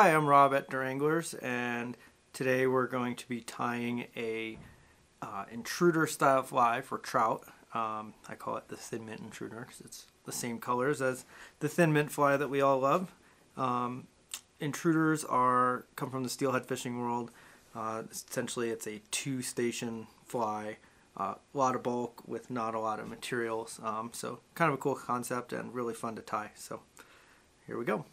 Hi, I'm Rob at Duranglers, and today we're going to be tying a intruder style fly for trout. I call it the Thin Mint Intruder because it's the same colors as the Thin Mint fly that we all love. Intruders come from the steelhead fishing world. Essentially, it's a two-station fly, a lot of bulk with not a lot of materials. So kind of a cool concept and really fun to tie. So here we go.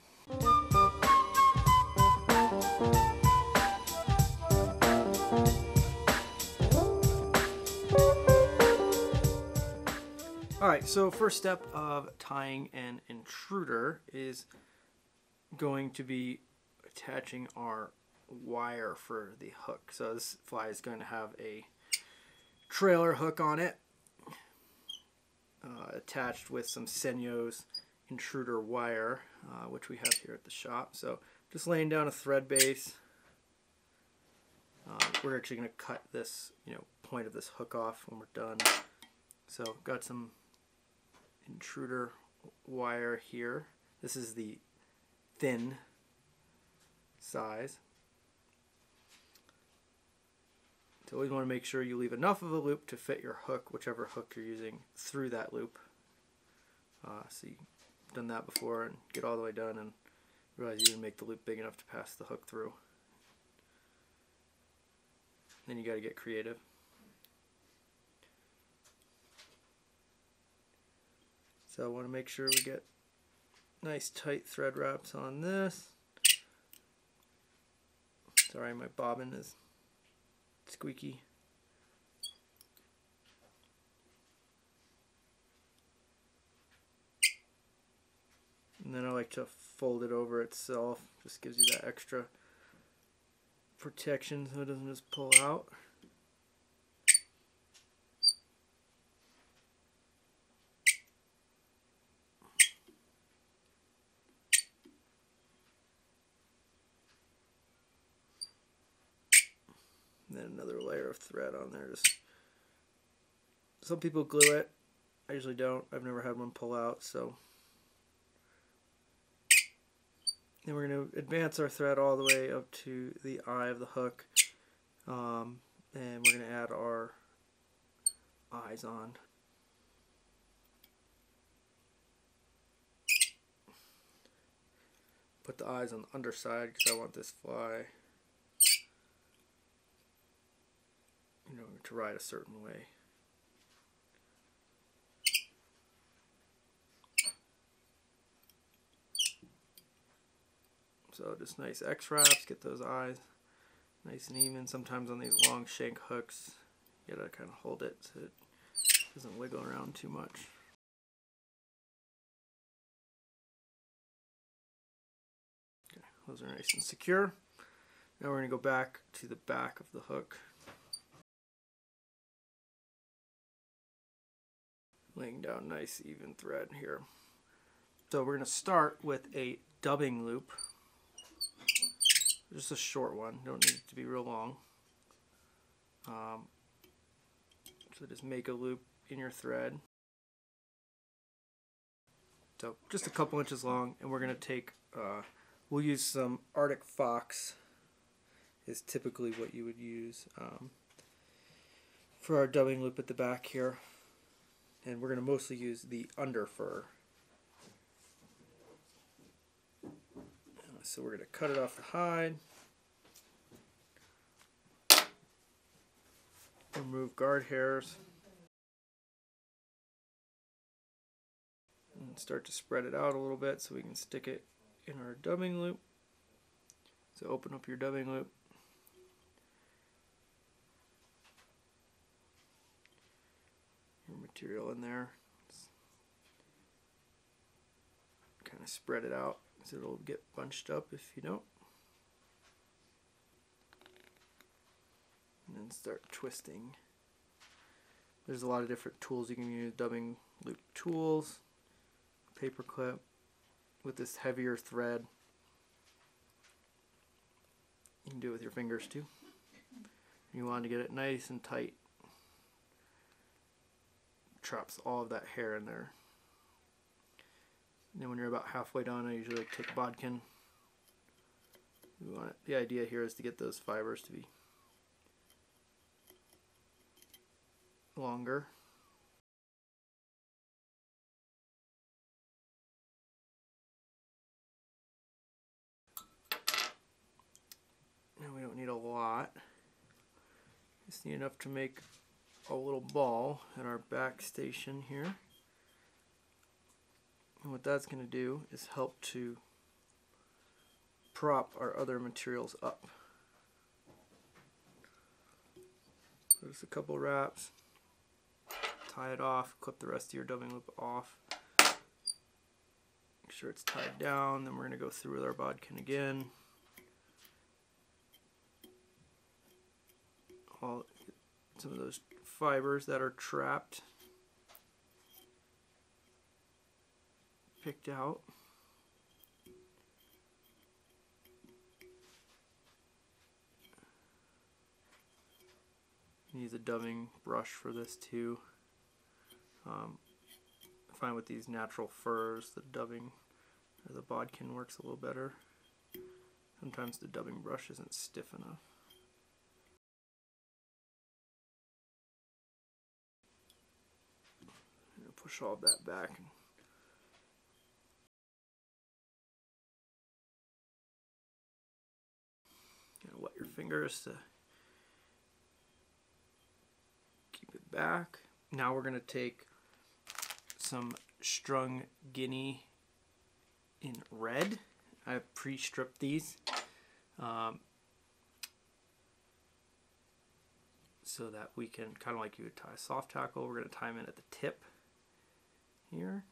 Alright, so first step of tying an intruder is going to be attaching our wire for the hook. So this fly is going to have a trailer hook on it, attached with some Senyo's intruder wire, which we have here at the shop. So just laying down a thread base. We're actually going to cut this, point of this hook off when we're done. So got some intruder wire here. This is the thin size. So always want to make sure you leave enough of a loop to fit your hook, whichever hook you're using, through that loop. So you've done that before and get all the way done and realize you didn't make the loop big enough to pass the hook through. Then you got to get creative. So I want to make sure we get nice tight thread wraps on this. Sorry, my bobbin is squeaky. And then I like to fold it over itself. Just gives you that extra protection so it doesn't just pull out. And then another layer of thread on there. Just some people glue it. I usually don't. I've never had one pull out, so. Then we're going to advance our thread all the way up to the eye of the hook. And we're going to add our eyes on. Put the eyes on the underside because I want this fly to ride a certain way. So just nice X wraps, get those eyes nice and even. Sometimes on these long shank hooks, you gotta kind of hold it so it doesn't wiggle around too much. Okay, those are nice and secure. Now we're gonna go back to the back of the hook. Laying down nice even thread here. So we're gonna start with a dubbing loop. Just a short one, don't need it to be real long. So just make a loop in your thread. So just a couple inches long, and we're gonna take, we'll use some Arctic Fox, is typically what you would use for our dubbing loop at the back here. And we're gonna mostly use the under fur. So we're going to cut it off the hide, remove guard hairs, and start to spread it out a little bit so we can stick it in our dubbing loop. So open up your dubbing loop. Your material in there. Just kind of spread it out. So it'll get bunched up if you don't. And then start twisting. There's a lot of different tools you can use, dubbing loop tools, paper clip, with this heavier thread. You can do it with your fingers too. You want to get it nice and tight. Traps all of that hair in there. And then when you're about halfway done, I usually take bodkin We want the idea here is to get those fibers to be longer. And we don't need a lot. Just need enough to make a little ball at our back station here. And what that's going to do is help to prop our other materials up. So just a couple wraps, tie it off, clip the rest of your dubbing loop off, make sure it's tied down, then we're going to go through with our bodkin again. Some of those fibers that are trapped picked out. Use a dubbing brush for this too. I find with these natural furs, the dubbing or the bodkin works a little better. Sometimes the dubbing brush isn't stiff enough. I'm gonna push all of that back. Gonna wet your fingers to keep it back. Now we're going to take some strung guinea in red. I pre-stripped these so that we can, kind of like you would tie a soft tackle, we're going to tie them in at the tip here.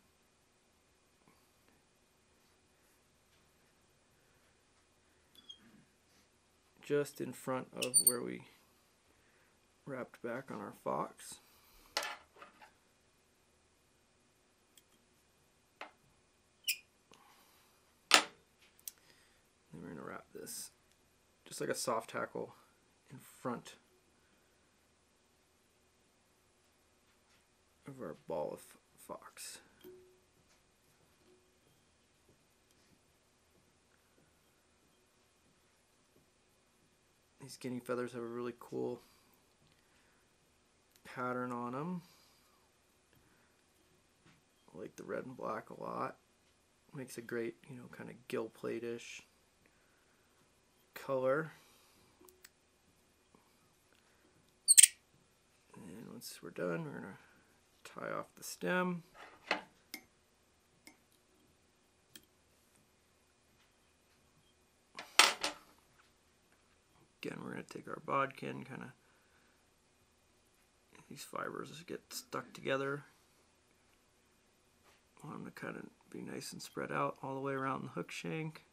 Just in front of where we wrapped back on our fox. And we're going to wrap this just like a soft tackle in front of our ball of fox. These guinea feathers have a really cool pattern on them. I like the red and black a lot. Makes a great, you know, kind of gill plate-ish color. And once we're done, we're gonna tie off the stem. Again, we're gonna take our bodkin, kind of. These fibers get stuck together. I want them to kind of be nice and spread out all the way around the hook shank.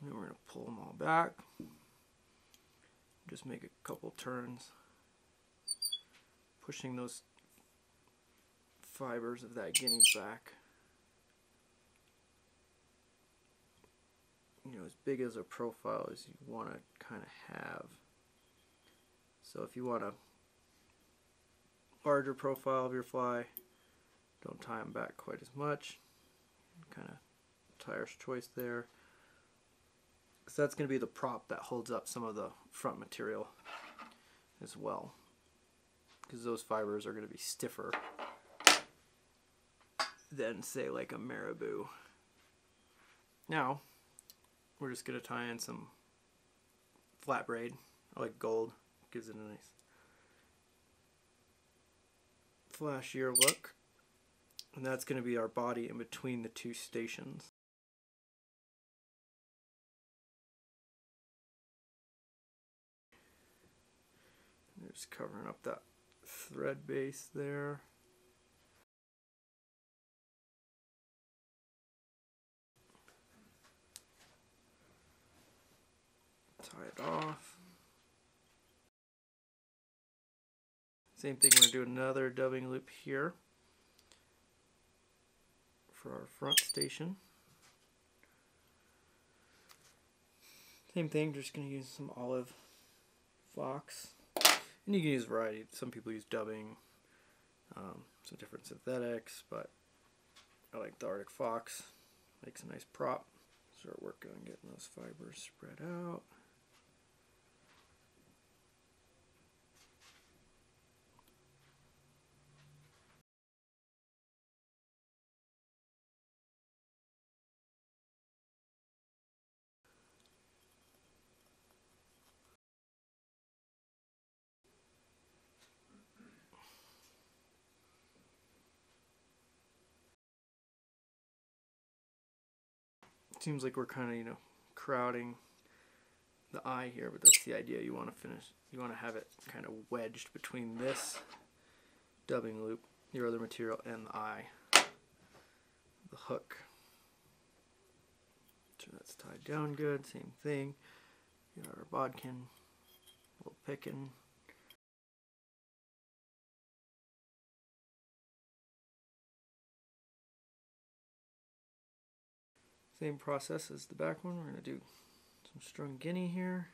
And then we're going to pull them all back. Just make a couple turns, pushing those fibers of that guinea back. You know, as big as a profile as you want to kind of have. So if you want a larger profile of your fly, don't tie them back quite as much. Kind of tier's choice there. Because that's going to be the prop that holds up some of the front material as well. Because those fibers are going to be stiffer than, say, like a marabou. Now, we're just going to tie in some flat braid. I like gold. Gives it a nice flashier look. And that's going to be our body in between the two stations. And just covering up that thread base there. Tie it off. Same thing, we're going to do another dubbing loop here for our front station. Same thing, just going to use some olive fox. And you can use variety. Some people use dubbing, some different synthetics, but I like the Arctic Fox. Makes a nice prop. Start working on getting those fibers spread out. Seems like we're kind of, you know, crowding the eye here, but that's the idea. You want to finish, you want to have it kind of wedged between this dubbing loop, your other material, and the eye, the hook. So that's tied down good, same thing. Got our bodkin, a little picking. Same process as the back one. We're going to do some strung guinea here.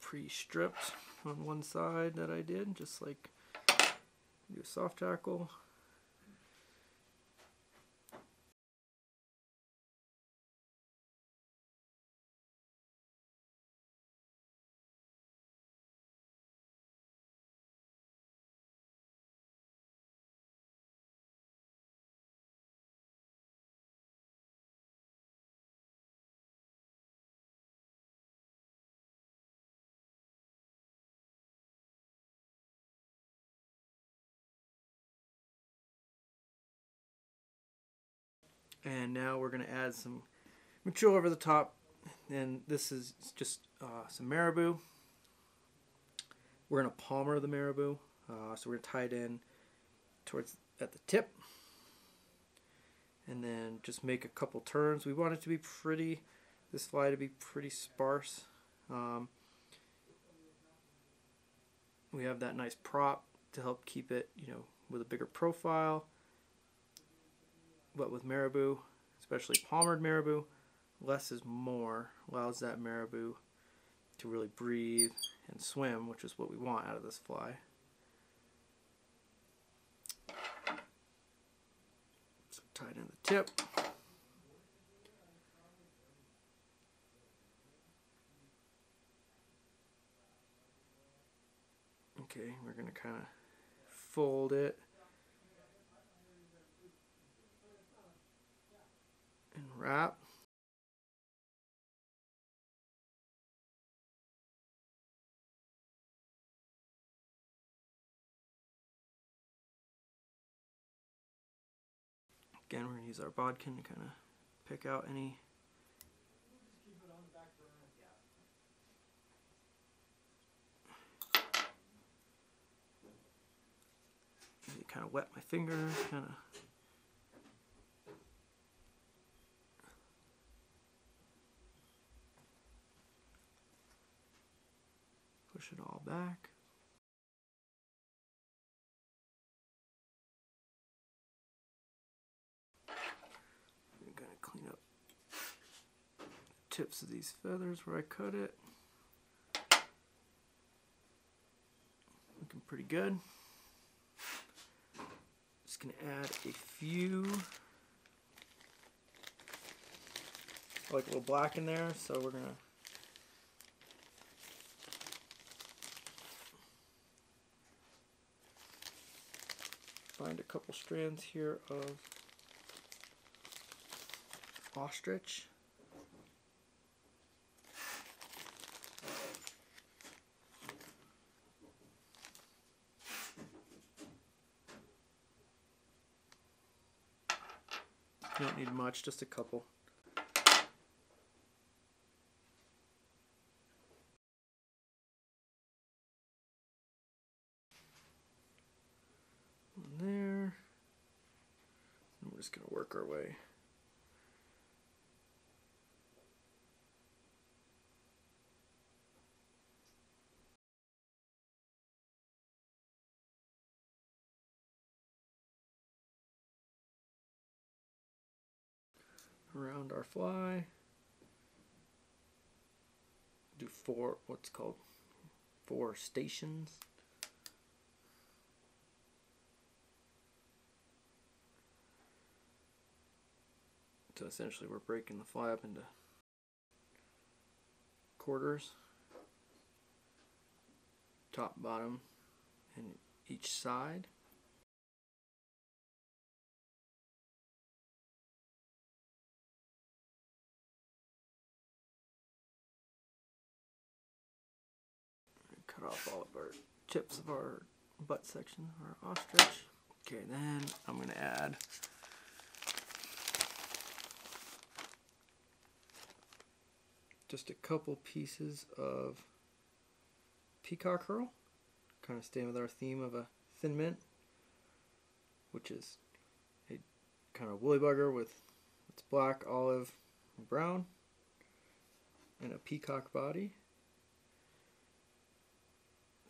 Pre-stripped on one side that I did, just like do a soft tackle. And now we're going to add some material over the top, and this is just some marabou. We're going to palmer the marabou, so we're going to tie it in towards at the tip, and then just make a couple turns. We want it to be pretty, this fly to be pretty sparse. We have that nice prop to help keep it, you know, with a bigger profile. But with marabou, especially palmered marabou, less is more. Allows that marabou to really breathe and swim, which is what we want out of this fly. So tied in the tip. Okay, we're going to kind of fold it and wrap. Again, we're going to use our bodkin to kind of pick out any kind of wet my finger, kind of push it all back. I'm going to clean up the tips of these feathers where I cut it. Looking pretty good. Just going to add a few. I like a little black in there, so we're going to find a couple strands here of ostrich. You don't need much, just a couple. We're just going to work our way. Around our fly. Do four, what's called 4 stations. So essentially we're breaking the fly up into quarters, top, bottom, and each side. Cut off all of our tips of our butt section, our ostrich. Okay, then I'm going to add just a couple pieces of peacock curl, kind of staying with our theme of a thin mint, which is a kind of woolly bugger with it's black, olive, and brown, and a peacock body.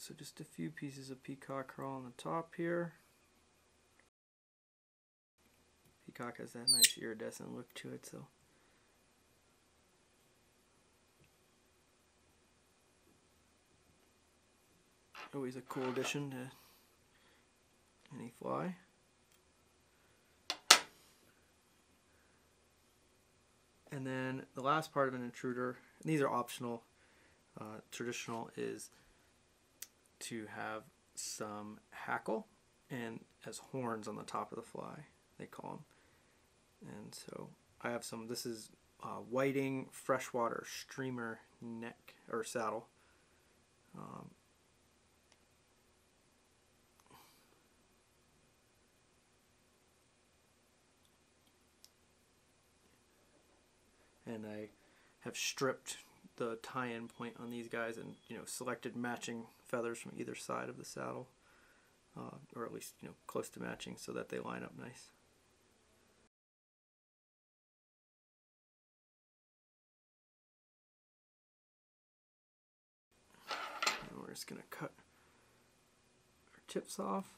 So just a few pieces of peacock curl on the top here. Peacock has that nice iridescent look to it, so always a cool addition to any fly. And then the last part of an intruder, and these are optional, traditional, is to have some hackle and as horns on the top of the fly, they call them. And so I have some, this is Whiting freshwater streamer neck or saddle. And I have stripped the tie-in point on these guys and, you know, selected matching feathers from either side of the saddle, or at least, you know, close to matching so that they line up nice. And we're just going to cut our tips off.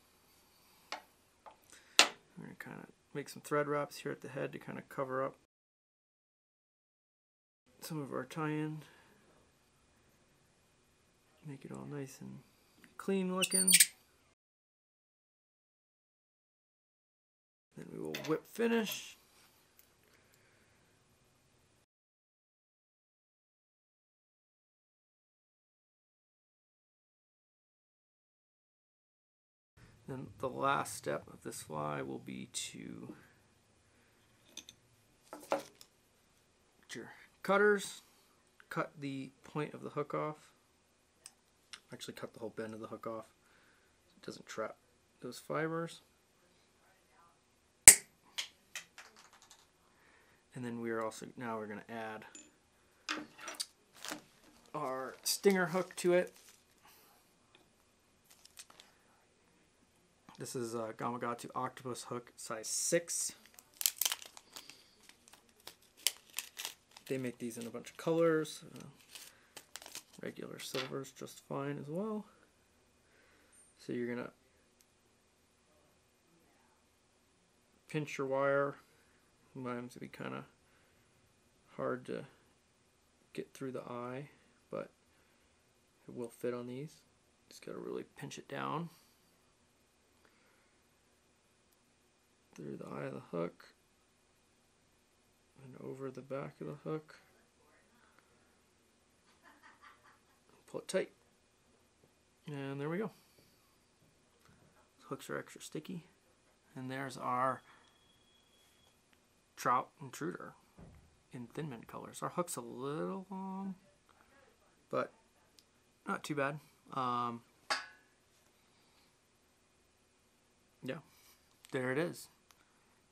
We're going to kind of make some thread wraps here at the head to kind of cover up some of our tie-in, make it all nice and clean looking. Then we will whip finish. Then the last step of this fly will be to cutters, cut the point of the hook off. Actually, cut the whole bend of the hook off. It doesn't trap those fibers. And then we are also, now we're going to add our stinger hook to it. This is a Gamakatsu octopus hook, size 6. They make these in a bunch of colors. Regular silver's just fine as well. So you're gonna pinch your wire. Sometimes it'd be kind of hard to get through the eye, but it will fit on these. Just gotta really pinch it down through the eye of the hook and over the back of the hook. Pull it tight. And there we go. Those hooks are extra sticky. And there's our trout intruder in thin mint colors. Our hook's a little long, but not too bad. Yeah, there it is.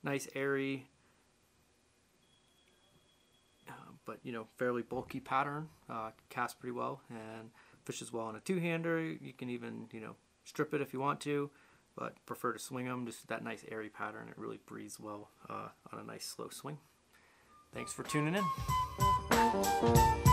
Nice, airy, but, you know, fairly bulky pattern, casts pretty well and fishes well on a two-hander. You can even, you know, strip it if you want to, but prefer to swing them. Just that nice airy pattern. It really breathes well on a nice slow swing. Thanks for tuning in.